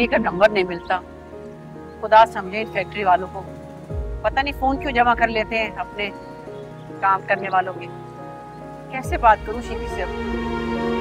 गिरी का नंबर नहीं मिलता। खुदा समझे इन फैक्ट्री वालों को, पता नहीं फ़ोन क्यों जमा कर लेते हैं अपने काम करने वालों के। कैसे बात करूँ शीखी से अब?